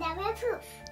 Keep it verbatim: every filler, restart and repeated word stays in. the way through.